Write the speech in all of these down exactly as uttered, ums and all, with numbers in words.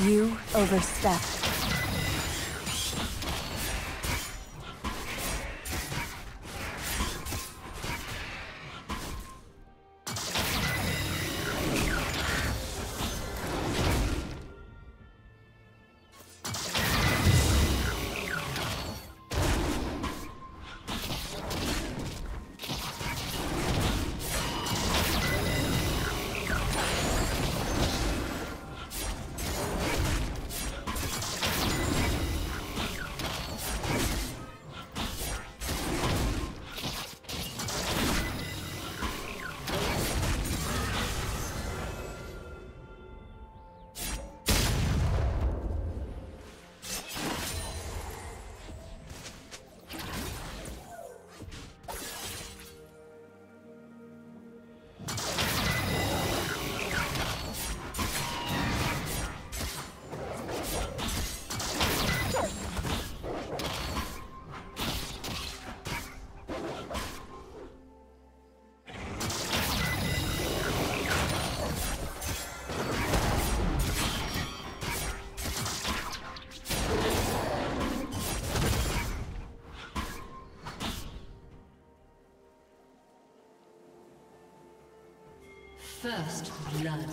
You overstepped. First blood.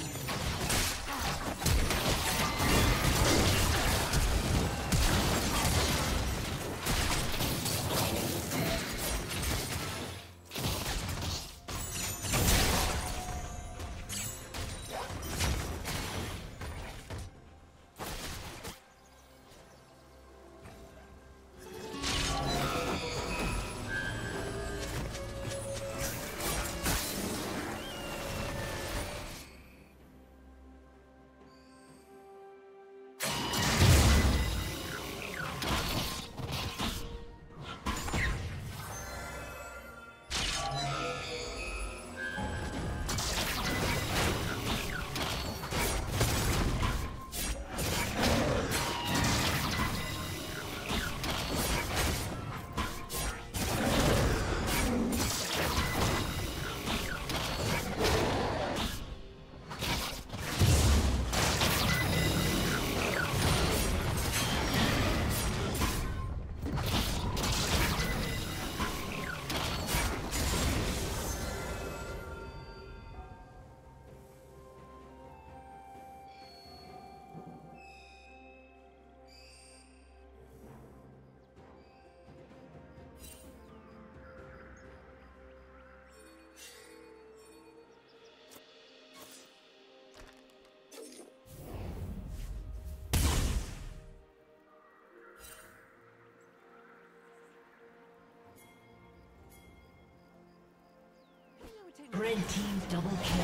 Red team double kill.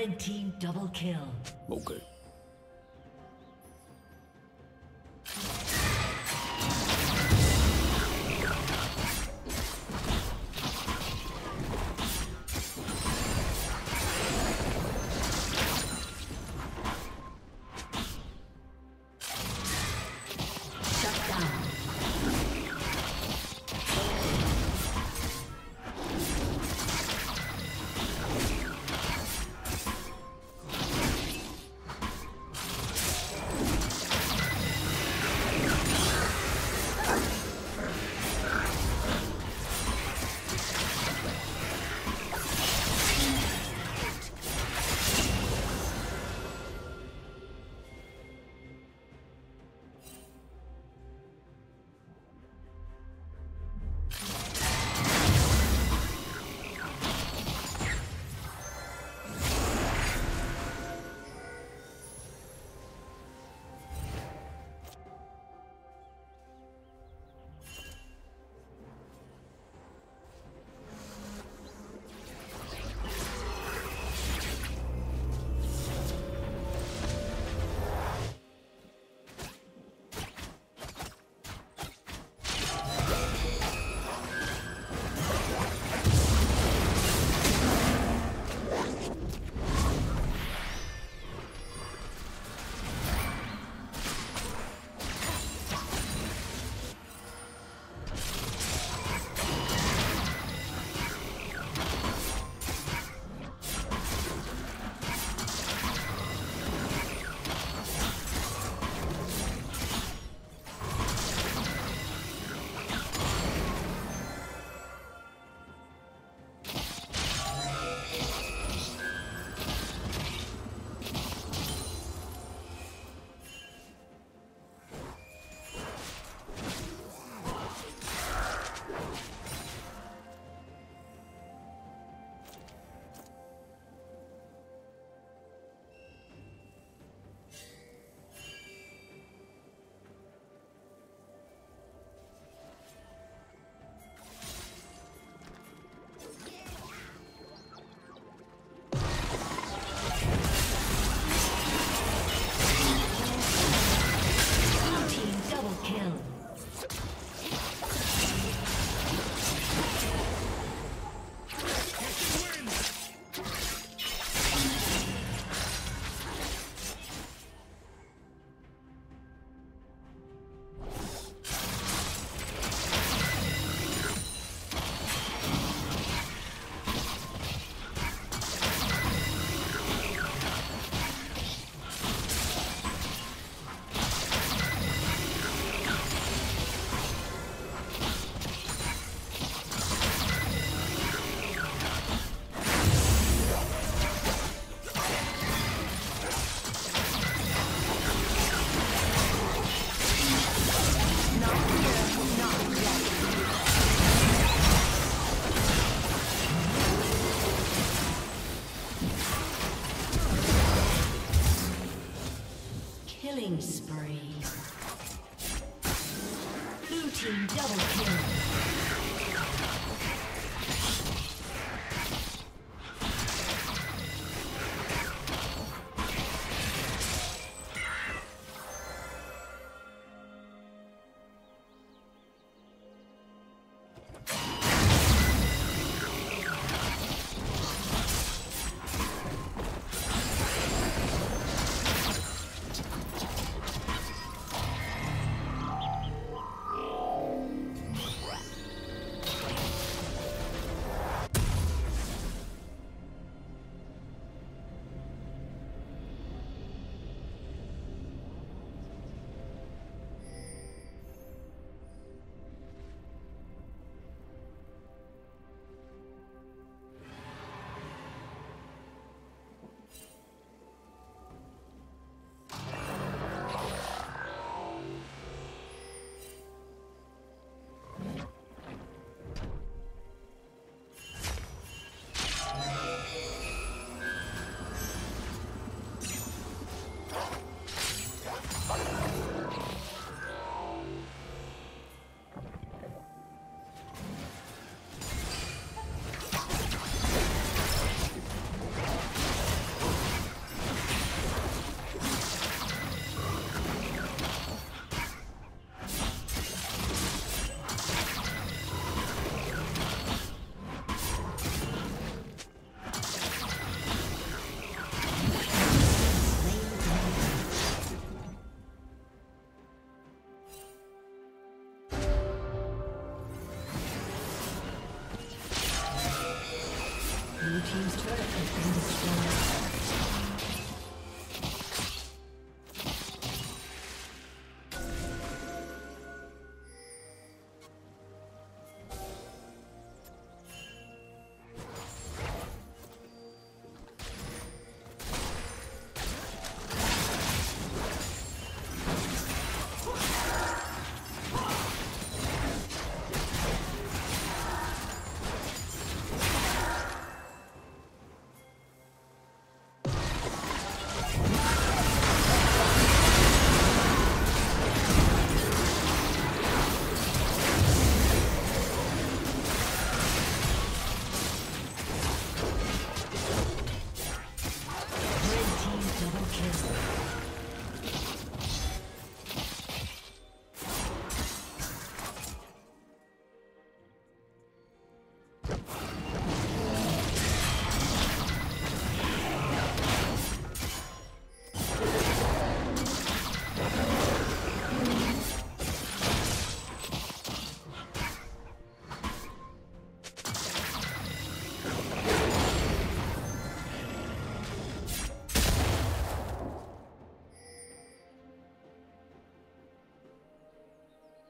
Red team double kill. Okay.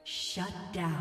Shut down.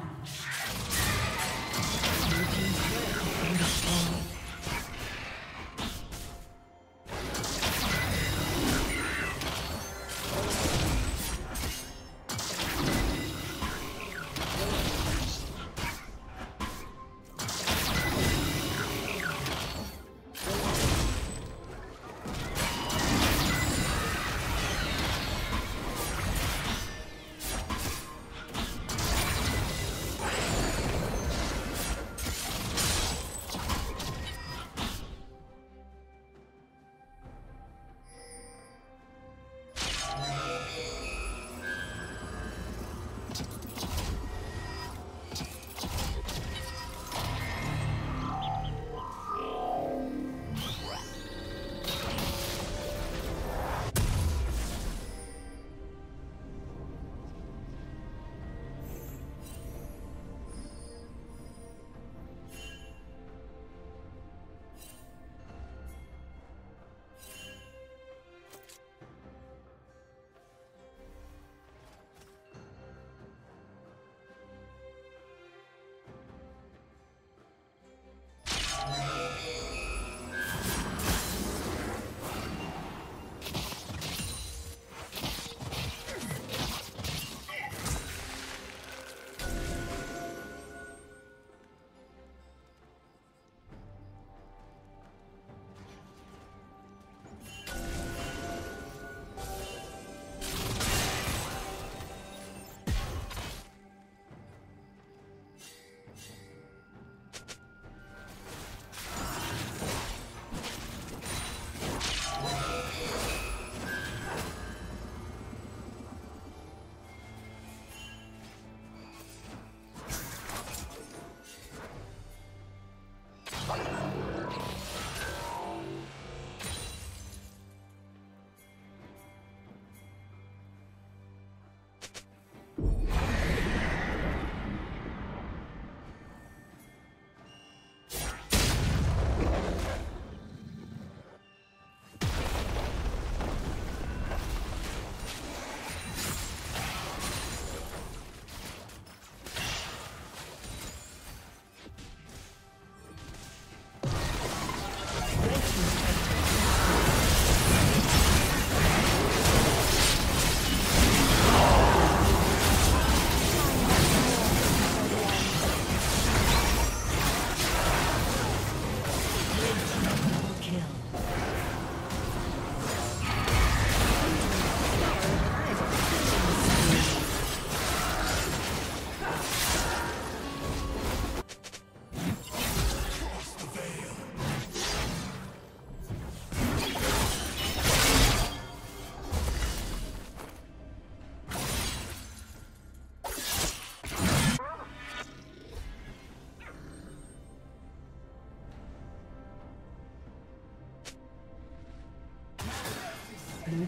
Blue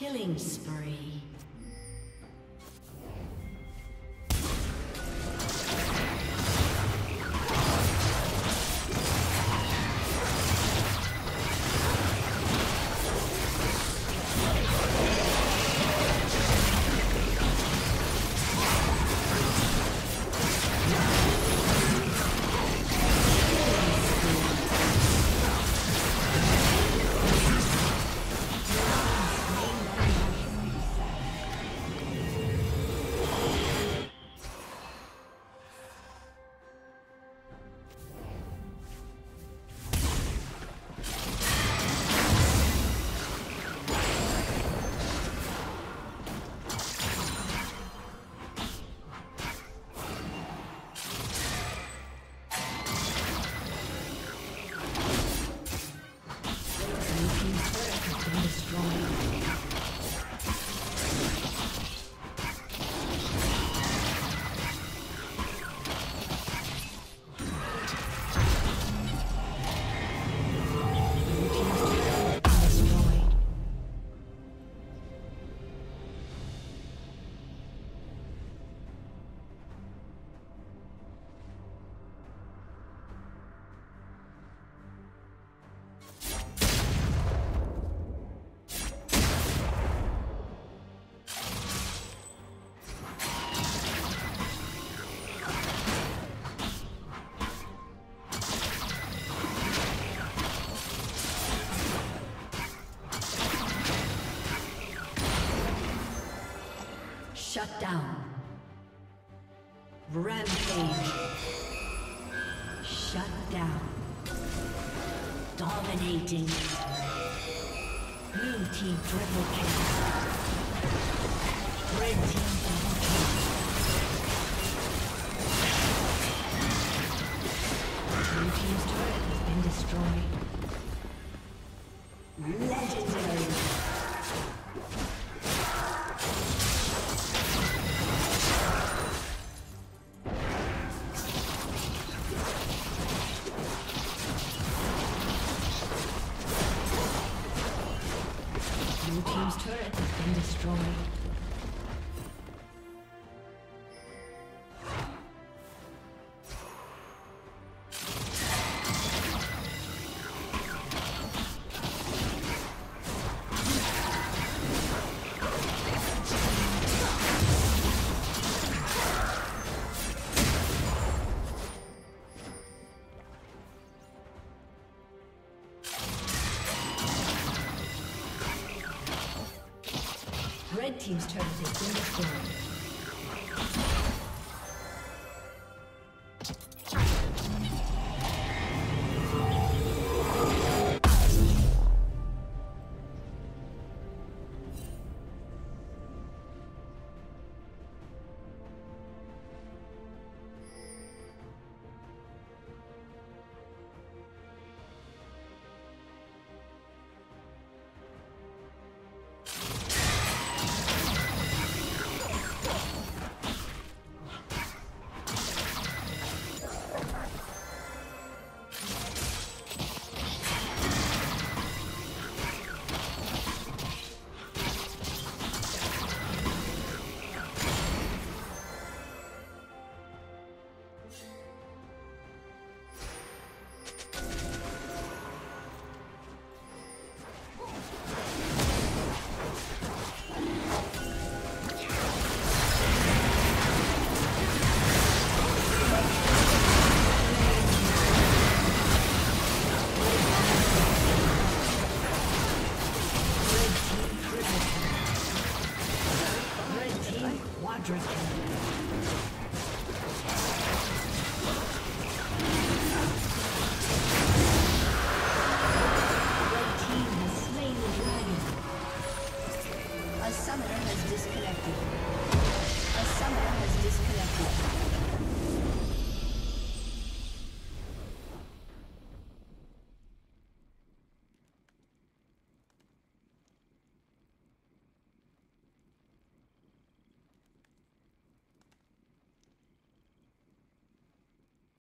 Killing spree. Shut down. Rampage. Shut down. Dominating. Blue team triple kill. Red team double kill. Blue team's turret has been destroyed. Legendary. Team's turret has been destroyed. Summoner has disconnected.